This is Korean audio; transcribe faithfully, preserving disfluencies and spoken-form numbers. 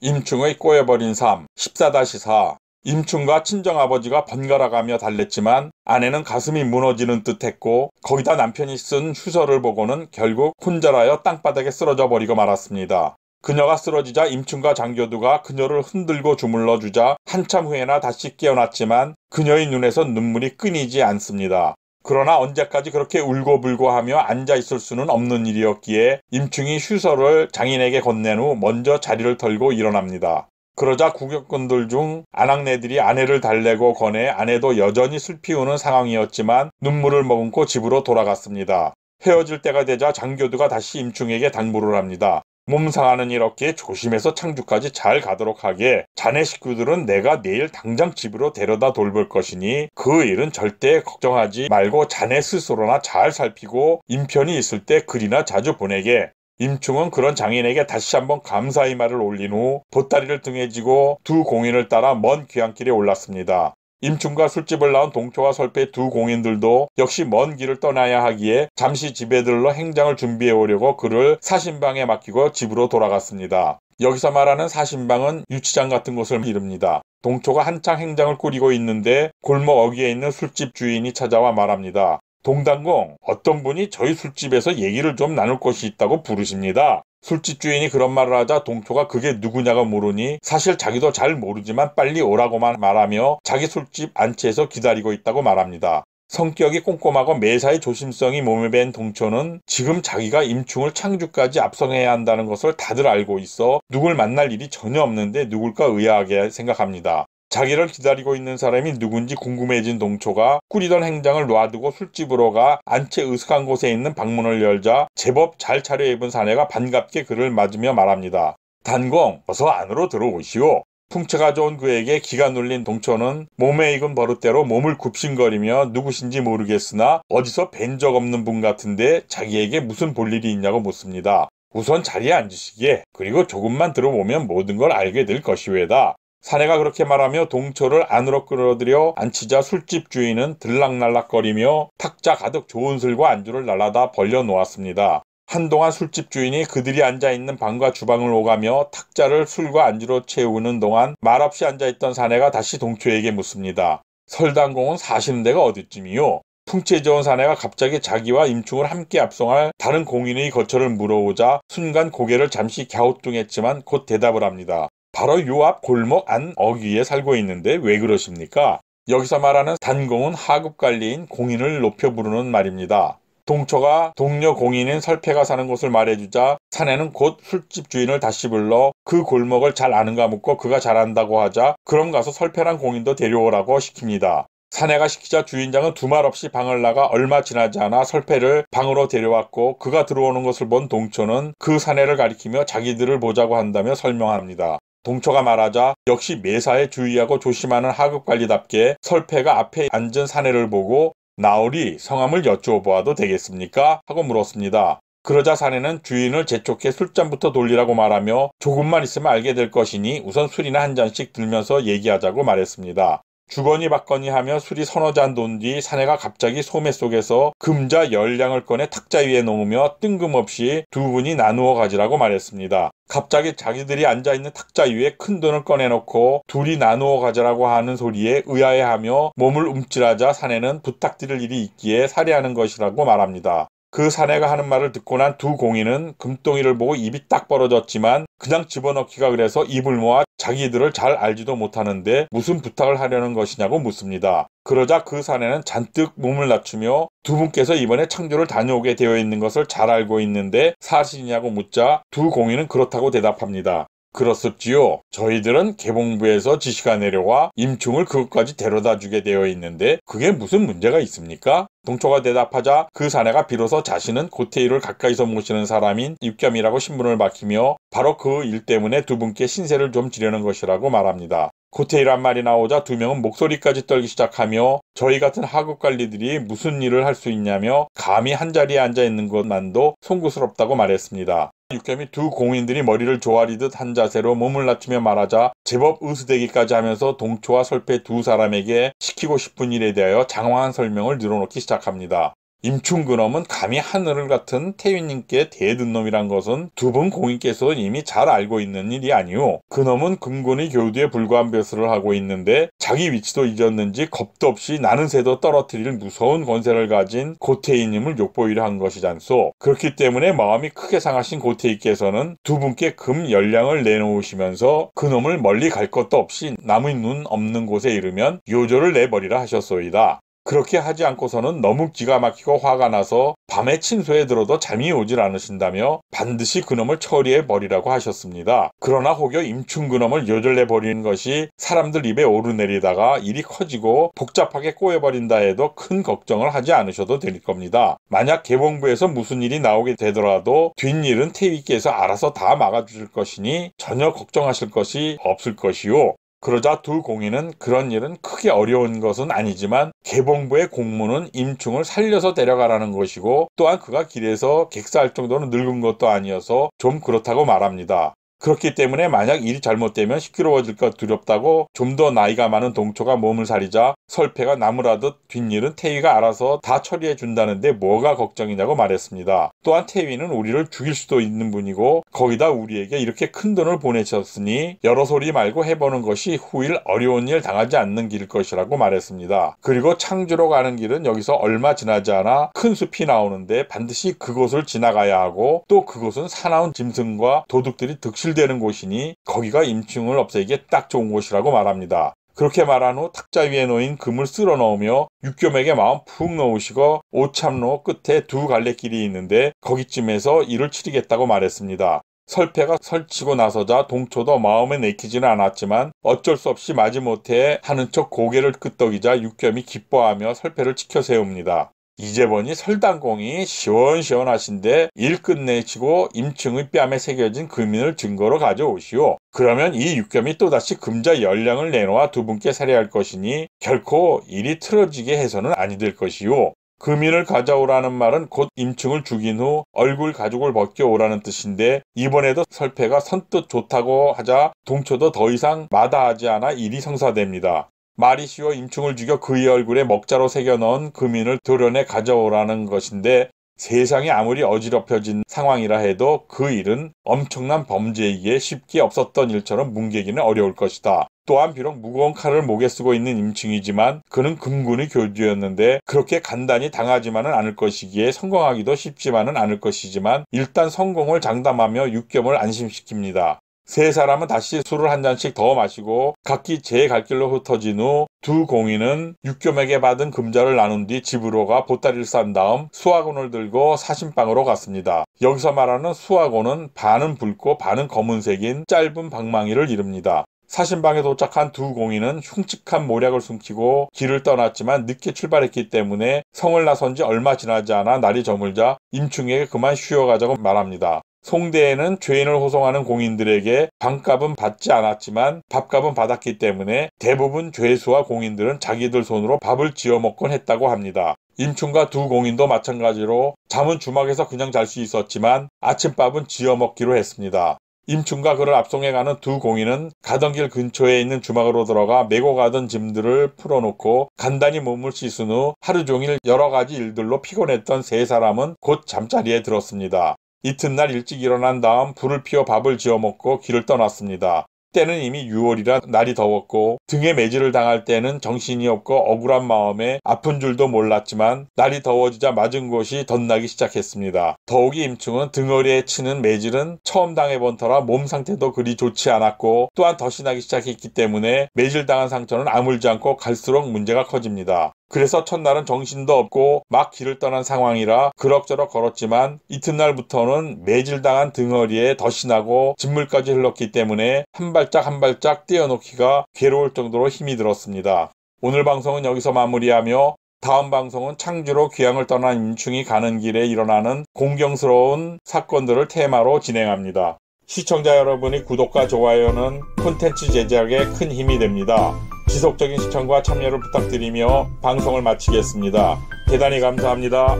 임충의 꼬여버린 삶 십사 다시 사. 임충과 친정아버지가 번갈아가며 달랬지만 아내는 가슴이 무너지는 듯했고 거기다 남편이 쓴 휴서를 보고는 결국 혼절하여 땅바닥에 쓰러져 버리고 말았습니다. 그녀가 쓰러지자 임충과 장교두가 그녀를 흔들고 주물러 주자 한참 후에나 다시 깨어났지만 그녀의 눈에선 눈물이 끊이지 않습니다. 그러나 언제까지 그렇게 울고불고 하며 앉아있을 수는 없는 일이었기에 임충이 휴서를 장인에게 건넨 후 먼저 자리를 털고 일어납니다. 그러자 구격꾼들 중 아낙네들이 아내를 달래고 건해 아내도 여전히 슬피 우는 상황이었지만 눈물을 머금고 집으로 돌아갔습니다. 헤어질 때가 되자 장교두가 다시 임충에게 당부를 합니다. 몸 상하는 일 없게 조심해서 창주까지 잘 가도록 하게, 자네 식구들은 내가 내일 당장 집으로 데려다 돌볼 것이니 그 일은 절대 걱정하지 말고 자네 스스로나 잘 살피고 인편이 있을 때 글이나 자주 보내게. 임충은 그런 장인에게 다시 한번 감사의 말을 올린 후 보따리를 등에 지고 두 공인을 따라 먼 귀향길에 올랐습니다. 임충과 술집을 나온 동초와 설패 두 공인들도 역시 먼 길을 떠나야 하기에 잠시 집에 들러 행장을 준비해 오려고 그를 사신방에 맡기고 집으로 돌아갔습니다. 여기서 말하는 사신방은 유치장 같은 곳을 이릅니다. 동초가 한창 행장을 꾸리고 있는데 골목 어귀에 있는 술집 주인이 찾아와 말합니다. 동당공, 어떤 분이 저희 술집에서 얘기를 좀 나눌 것이 있다고 부르십니다. 술집 주인이 그런 말을 하자 동초가 그게 누구냐고 물으니 사실 자기도 잘 모르지만 빨리 오라고만 말하며 자기 술집 안치에서 기다리고 있다고 말합니다. 성격이 꼼꼼하고 매사에 조심성이 몸에 밴 동초는 지금 자기가 임충을 창주까지 압송해야 한다는 것을 다들 알고 있어 누굴 만날 일이 전혀 없는데 누굴까 의아하게 생각합니다. 자기를 기다리고 있는 사람이 누군지 궁금해진 동초가 꾸리던 행장을 놔두고 술집으로 가 안채 으슥한 곳에 있는 방문을 열자 제법 잘 차려입은 사내가 반갑게 그를 맞으며 말합니다. 단공, 어서 안으로 들어오시오. 풍채가 좋은 그에게 기가 눌린 동초는 몸에 익은 버릇대로 몸을 굽신거리며 누구신지 모르겠으나 어디서 뵌 적 없는 분 같은데 자기에게 무슨 볼일이 있냐고 묻습니다. 우선 자리에 앉으시게. 그리고 조금만 들어보면 모든 걸 알게 될 것이외다. 사내가 그렇게 말하며 동초를 안으로 끌어들여 앉히자 술집 주인은 들락날락거리며 탁자 가득 좋은 술과 안주를 날라다 벌려놓았습니다. 한동안 술집 주인이 그들이 앉아있는 방과 주방을 오가며 탁자를 술과 안주로 채우는 동안 말없이 앉아있던 사내가 다시 동초에게 묻습니다. 설단공은 사시는 데가 어디쯤이요? 풍채 좋은 사내가 갑자기 자기와 임충을 함께 압송할 다른 공인의 거처를 물어오자 순간 고개를 잠시 갸우뚱했지만 곧 대답을 합니다. 바로 요 앞 골목 안 어귀에 살고 있는데 왜 그러십니까? 여기서 말하는 단공은 하급 관리인 공인을 높여 부르는 말입니다. 동초가 동료 공인인 설패가 사는 곳을 말해주자 사내는 곧 술집 주인을 다시 불러 그 골목을 잘 아는가 묻고 그가 잘한다고 하자 그럼 가서 설패란 공인도 데려오라고 시킵니다. 사내가 시키자 주인장은 두말 없이 방을 나가 얼마 지나지 않아 설패를 방으로 데려왔고 그가 들어오는 것을 본 동초는 그 사내를 가리키며 자기들을 보자고 한다며 설명합니다. 동초가 말하자 역시 매사에 주의하고 조심하는 하급관리답게 설패가 앞에 앉은 사내를 보고 나으리 성함을 여쭈어보아도 되겠습니까? 하고 물었습니다. 그러자 사내는 주인을 재촉해 술잔부터 돌리라고 말하며 조금만 있으면 알게 될 것이니 우선 술이나 한 잔씩 들면서 얘기하자고 말했습니다. 주거니 받거니 하며 술이 서너 잔 돈 뒤 사내가 갑자기 소매 속에서 금자 열량을 꺼내 탁자 위에 놓으며 뜬금없이 두 분이 나누어 가지라고 말했습니다. 갑자기 자기들이 앉아있는 탁자 위에 큰 돈을 꺼내놓고 둘이 나누어 가자라고 하는 소리에 의아해하며 몸을 움찔하자 사내는 부탁드릴 일이 있기에 사례하는 것이라고 말합니다. 그 사내가 하는 말을 듣고 난 두 공인은 금덩이를 보고 입이 딱 벌어졌지만 그냥 집어넣기가 그래서 입을 모아 자기들을 잘 알지도 못하는데 무슨 부탁을 하려는 것이냐고 묻습니다. 그러자 그 사내는 잔뜩 몸을 낮추며 두 분께서 이번에 창조를 다녀오게 되어 있는 것을 잘 알고 있는데 사실이냐고 묻자 두 공인은 그렇다고 대답합니다. 그렇습지요. 저희들은 개봉부에서 지시가 내려와 임충을 그것까지 데려다 주게 되어 있는데 그게 무슨 문제가 있습니까? 동초가 대답하자 그 사내가 비로소 자신은 고태일을 가까이서 모시는 사람인 육겸이라고 신분을 밝히며 바로 그 일 때문에 두 분께 신세를 좀 지려는 것이라고 말합니다. 고태일한 말이 나오자 두 명은 목소리까지 떨기 시작하며 저희 같은 하급관리들이 무슨 일을 할 수 있냐며 감히 한자리에 앉아있는 것만도 송구스럽다고 말했습니다. 육겸이 두 공인들이 머리를 조아리듯 한 자세로 몸을 낮추며 말하자 제법 으스대기까지 하면서 동초와 설패 두 사람에게 시키고 싶은 일에 대하여 장황한 설명을 늘어놓기 시작합니다. 임충 그놈은 감히 하늘 같은 태위님께 대든 놈이란 것은 두 분 공인께서 이미 잘 알고 있는 일이 아니오. 그놈은 금군이 교두에 불과한 벼슬을 하고 있는데 자기 위치도 잊었는지 겁도 없이 나는 새도 떨어뜨릴 무서운 권세를 가진 고태이님을 욕보이려 한 것이잖소. 그렇기 때문에 마음이 크게 상하신 고태이께서는 두 분께 금 열량을 내놓으시면서 그놈을 멀리 갈 것도 없이 남의 눈 없는 곳에 이르면 요조를 내버리라 하셨소이다. 그렇게 하지 않고서는 너무 기가 막히고 화가 나서 밤에 침소에 들어도 잠이 오질 않으신다며 반드시 그놈을 처리해버리라고 하셨습니다. 그러나 혹여 임충 그놈을 요절해버리는 것이 사람들 입에 오르내리다가 일이 커지고 복잡하게 꼬여버린다 해도 큰 걱정을 하지 않으셔도 될 겁니다. 만약 개봉부에서 무슨 일이 나오게 되더라도 뒷일은 태위께서 알아서 다 막아주실 것이니 전혀 걱정하실 것이 없을 것이요. 그러자 두 공인은 그런 일은 크게 어려운 것은 아니지만 개봉부의 공무는 임충을 살려서 데려가라는 것이고 또한 그가 길에서 객사할 정도로 늙은 것도 아니어서 좀 그렇다고 말합니다. 그렇기 때문에 만약 일이 잘못되면 시끄러워질 것 두렵다고 좀 더 나이가 많은 동초가 몸을 사리자 설패가 나무라듯 뒷일은 태위가 알아서 다 처리해 준다는데 뭐가 걱정이냐고 말했습니다. 또한 태위는 우리를 죽일 수도 있는 분이고 거기다 우리에게 이렇게 큰 돈을 보내셨으니 여러 소리 말고 해보는 것이 후일 어려운 일 당하지 않는 길일 것이라고 말했습니다. 그리고 창주로 가는 길은 여기서 얼마 지나지 않아 큰 숲이 나오는데 반드시 그곳을 지나가야 하고 또 그곳은 사나운 짐승과 도둑들이 득실 되는 곳이니 거기가 임충을 없애기에 딱 좋은 곳이라고 말합니다. 그렇게 말한 후 탁자 위에 놓인 금을 쓸어 넣으며 육겸에게 마음 푹 넣으시고 오참로 끝에 두 갈래길이 있는데 거기쯤에서 일을 치르겠다고 말했습니다. 설패가 설치고 나서자 동초도 마음에 내키지는 않았지만 어쩔 수 없이 마지못해 하는 척 고개를 끄덕이자 육겸이 기뻐하며 설패를 치켜 세웁니다. 이제 보니 설당공이 시원시원하신데 일 끝내시고 임충의 뺨에 새겨진 금인을 증거로 가져오시오. 그러면 이 육겸이 또다시 금자 열량을 내놓아 두 분께 살해할 것이니 결코 일이 틀어지게 해서는 아니 될 것이오. 금인을 가져오라는 말은 곧 임충을 죽인 후 얼굴 가죽을 벗겨오라는 뜻인데 이번에도 설패가 선뜻 좋다고 하자 동초도 더 이상 마다하지 않아 일이 성사됩니다. 말이 쉬워 임충을 죽여 그의 얼굴에 먹자로 새겨넣은 금인을 도련해 가져오라는 것인데 세상이 아무리 어지럽혀진 상황이라 해도 그 일은 엄청난 범죄이기에 쉽게 없었던 일처럼 뭉개기는 어려울 것이다. 또한 비록 무거운 칼을 목에 쓰고 있는 임충이지만 그는 금군의 교주였는데 그렇게 간단히 당하지만은 않을 것이기에 성공하기도 쉽지만은 않을 것이지만 일단 성공을 장담하며 육겸을 안심시킵니다. 세 사람은 다시 술을 한 잔씩 더 마시고 각기 제 갈 길로 흩어진 후 두 공인은 육겸에게 받은 금자를 나눈 뒤 집으로 가 보따리를 싼 다음 수화곤을 들고 사신방으로 갔습니다. 여기서 말하는 수화곤은 반은 붉고 반은 검은색인 짧은 방망이를 이룹니다. 사신방에 도착한 두 공인은 흉측한 모략을 숨기고 길을 떠났지만 늦게 출발했기 때문에 성을 나선 지 얼마 지나지 않아 날이 저물자 임충에게 그만 쉬어가자고 말합니다. 송대에는 죄인을 호송하는 공인들에게 방값은 받지 않았지만 밥값은 받았기 때문에 대부분 죄수와 공인들은 자기들 손으로 밥을 지어 먹곤 했다고 합니다. 임충과 두 공인도 마찬가지로 잠은 주막에서 그냥 잘 수 있었지만 아침밥은 지어 먹기로 했습니다. 임충과 그를 앞송해가는 두 공인은 가던 길 근처에 있는 주막으로 들어가 메고 가던 짐들을 풀어놓고 간단히 몸을 씻은 후 하루 종일 여러 가지 일들로 피곤했던 세 사람은 곧 잠자리에 들었습니다. 이튿날 일찍 일어난 다음 불을 피워 밥을 지어 먹고 길을 떠났습니다. 때는 이미 유월이라 날이 더웠고 등에 매질을 당할 때는 정신이 없고 억울한 마음에 아픈 줄도 몰랐지만 날이 더워지자 맞은 곳이 덧나기 시작했습니다. 더욱이 임충은 등허리에 치는 매질은 처음 당해본 터라 몸 상태도 그리 좋지 않았고 또한 덧이 나기 시작했기 때문에 매질당한 상처는 아물지 않고 갈수록 문제가 커집니다. 그래서 첫날은 정신도 없고 막 길을 떠난 상황이라 그럭저럭 걸었지만 이튿날부터는 매질당한 등허리에 덧이 나고 진물까지 흘렀기 때문에 한 발짝 한 발짝 떼어놓기가 괴로울 정도로 힘이 들었습니다. 오늘 방송은 여기서 마무리하며 다음 방송은 창주로 귀향을 떠난 임충이 가는 길에 일어나는 공경스러운 사건들을 테마로 진행합니다. 시청자 여러분의 구독과 좋아요는 콘텐츠 제작에 큰 힘이 됩니다. 지속적인 시청과 참여를 부탁드리며 방송을 마치겠습니다. 대단히 감사합니다.